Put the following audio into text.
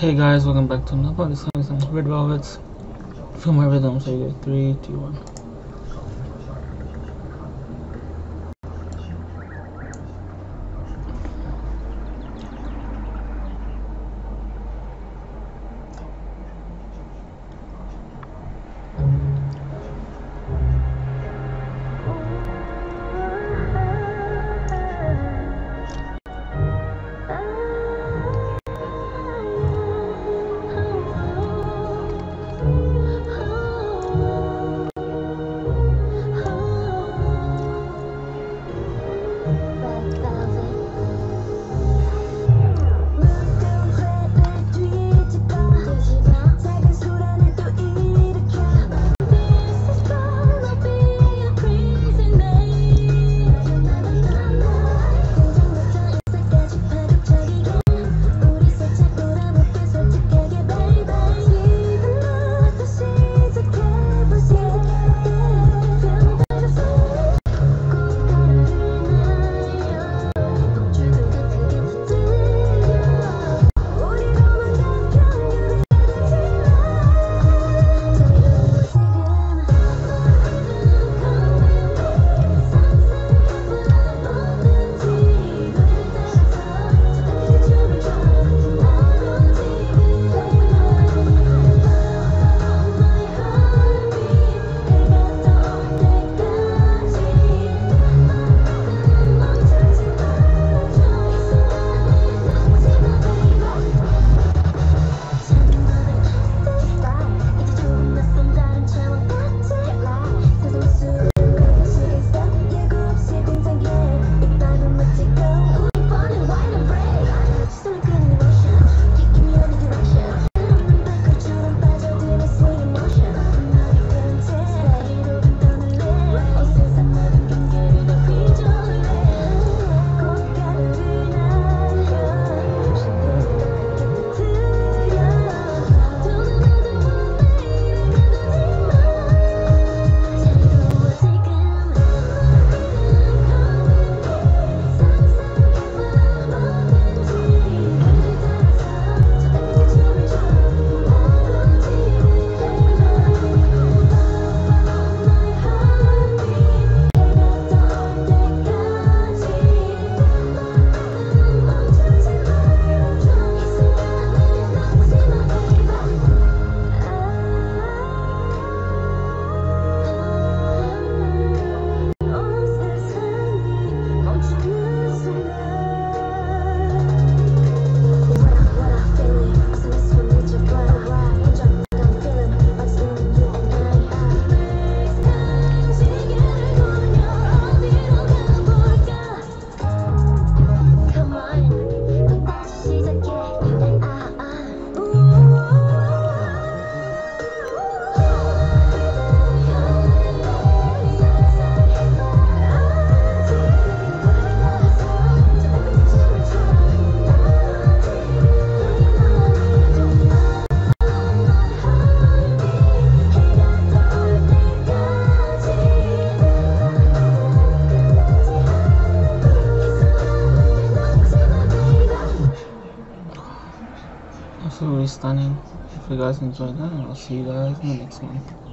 Hey guys, welcome back to another podcast. This time is Red Velvet's Feel My Rhythm. So you guys, 3, 2, 1. Stunning. If you guys enjoyed that, I'll see you guys in the next one.